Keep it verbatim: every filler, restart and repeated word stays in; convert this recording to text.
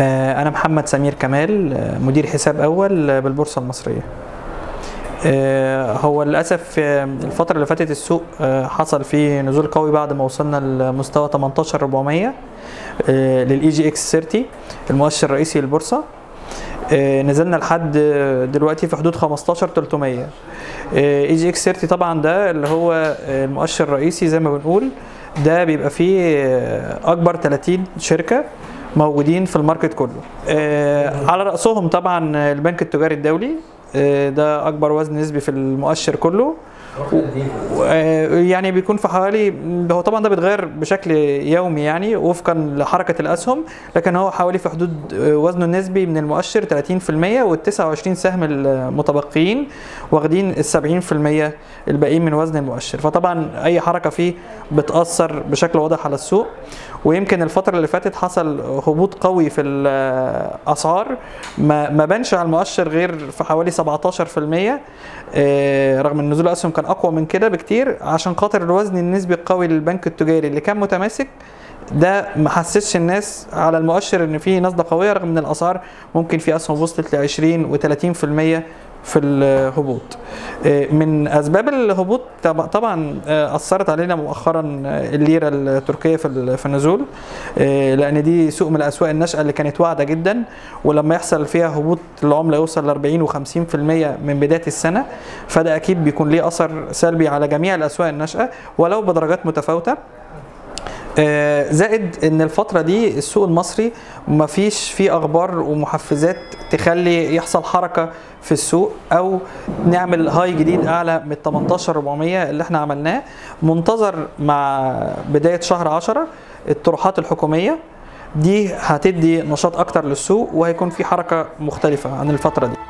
أنا محمد سمير كمال، مدير حساب أول بالبورصة المصرية. هو للأسف الفترة اللي فاتت السوق حصل فيه نزول قوي بعد ما وصلنا لمستوى ثمانية عشر أربعمية لل إي جي إكس ثلاثين المؤشر الرئيسي للبورصة. نزلنا لحد دلوقتي في حدود خمستاشر تلتمية. إي جي إكس ثلاثين طبعا ده اللي هو المؤشر الرئيسي زي ما بنقول، ده بيبقى فيه أكبر ثلاثين شركة موجودين في الماركت كله، على رأسهم طبعا البنك التجاري الدولي، ده أكبر وزن نسبي في المؤشر كله، يعني بيكون في حوالي، هو طبعا ده بيتغير بشكل يومي يعني وفقا لحركه الاسهم، لكن هو حوالي في حدود وزنه النسبي من المؤشر ثلاثين بالمية، والتسعة وعشرين سهم المتبقيين واخدين السبعين بالمية الباقيين من وزن المؤشر. فطبعا اي حركه فيه بتاثر بشكل واضح على السوق، ويمكن الفتره اللي فاتت حصل هبوط قوي في الاسعار ما, ما بانش على المؤشر غير في حوالي سبعتاشر بالمية، رغم ان نزول الاسهم كان اقوى من كده بكتير، عشان خاطر الوزن النسبي القوي للبنك التجاري اللي كان متماسك ده ما حسسش الناس على المؤشر ان في نزله قويه، رغم ان الاسعار ممكن في اسهم وصلت ل عشرين وثلاثين بالمية في الهبوط. من اسباب الهبوط طبعا اثرت علينا مؤخرا الليره التركيه في في النزول، لان دي سوق من الاسواق الناشئه اللي كانت واعده جدا، ولما يحصل فيها هبوط العمله يوصل ل أربعين وخمسين بالمية من بدايه السنه، فده اكيد بيكون ليه اثر سلبي على جميع الاسواق الناشئه ولو بدرجات متفاوته. زائد ان الفترة دي السوق المصري مفيش فيه اخبار ومحفزات تخلي يحصل حركة في السوق او نعمل هاي جديد اعلى من ثمانية عشر أربعمية اللي احنا عملناه. منتظر مع بداية شهر عشرة الطروحات الحكومية دي هتدي نشاط اكتر للسوق، وهيكون في حركة مختلفة عن الفترة دي.